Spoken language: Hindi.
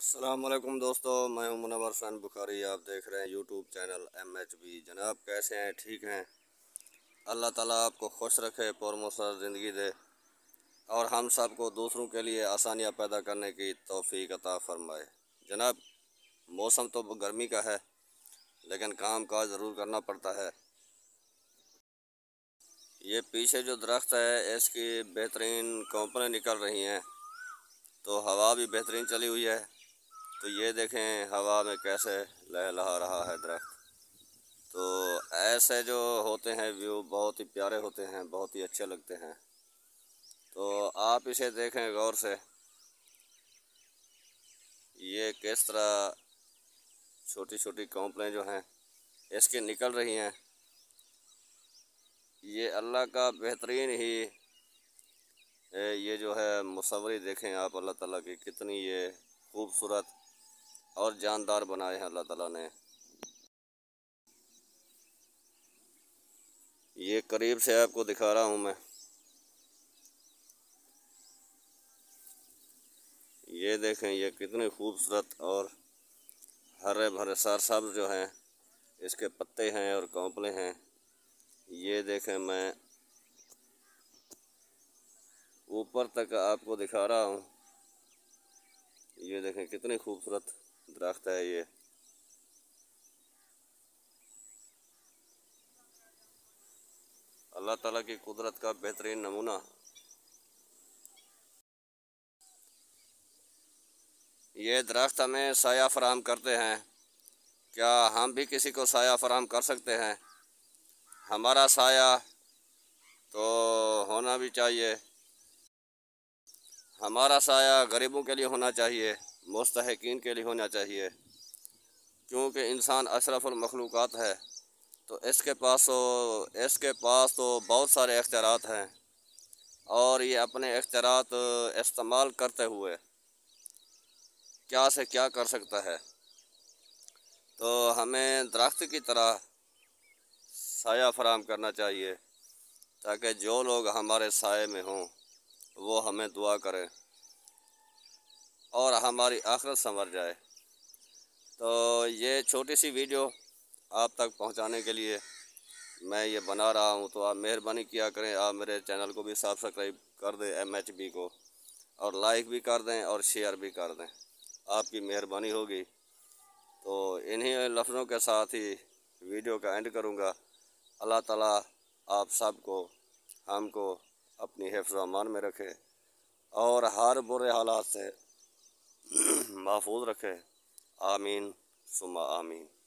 अस्सलामुअलैकुम दोस्तों, मैं हूं मुनव्वर हुसैन बुखारी। आप देख रहे हैं यूट्यूब चैनल MHB। जनाब कैसे हैं? ठीक हैं। अल्लाह ताला आपको खुश रखे, पुरमसर ज़िंदगी दे और हम सब को दूसरों के लिए आसानियाँ पैदा करने की तौफीक अता फरमाए। जनाब मौसम तो गर्मी का है लेकिन काम काज ज़रूर करना पड़ता है। ये पीछे जो दरख्त है इसकी बेहतरीन कंपनियाँ निकल रही हैं तो हवा भी बेहतरीन चली हुई है। तो ये देखें हवा में कैसे लहलहा रहा है दरख्त। तो ऐसे जो होते हैं व्यू बहुत ही प्यारे होते हैं, बहुत ही अच्छे लगते हैं। तो आप इसे देखें गौर से, ये किस तरह छोटी छोटी कॉम्पलें जो हैं इसके निकल रही हैं। ये अल्लाह का बेहतरीन ही ये जो है मुसव्वरी देखें आप, अल्लाह ताला की कितनी ये खूबसूरत और जानदार बनाए हैं अल्लाह ताला ने। ये करीब से आपको दिखा रहा हूँ मैं। ये देखें ये कितने खूबसूरत और हरे भरे सरसब्ज़ जो हैं इसके पत्ते हैं और कॉम्पले हैं। ये देखें मैं ऊपर तक आपको दिखा रहा हूँ। ये देखें कितने खूबसूरत दरख्त है ये। अल्लाह ताला की कुदरत का बेहतरीन नमूना। ये दरख्त हमें साया फराहम करते हैं। क्या हम भी किसी को साया फराहम कर सकते हैं? हमारा साया तो होना भी चाहिए। हमारा साया गरीबों के लिए होना चाहिए, मुस्तहक़ीन के लिए होना चाहिए, क्योंकि इंसान अशरफुल मखलूक़ात है। तो इसके पास तो बहुत सारे इख्तियारात हैं और ये अपने इख्तियारात इस्तेमाल करते हुए क्या से क्या कर सकता है। तो हमें दरख्त की तरह साया फराहम करना चाहिए ताकि जो लोग हमारे साये में हों वो हमें दुआ करें और हमारी आखिरत संवर जाए। तो ये छोटी सी वीडियो आप तक पहुंचाने के लिए मैं ये बना रहा हूं। तो आप मेहरबानी किया करें, आप मेरे चैनल को भी सब्सक्राइब कर दें MHB को, और लाइक भी कर दें और शेयर भी कर दें, आपकी मेहरबानी होगी। तो इन्हीं लफ्ज़ों के साथ ही वीडियो का एंड करूंगा। अल्लाह ताला आप सबको हमको अपनी हिफ़्ज़-ओ-अमान में रखे और हर बुरे हालात से महफूज रखे। आमीन सुम्मा आमीन।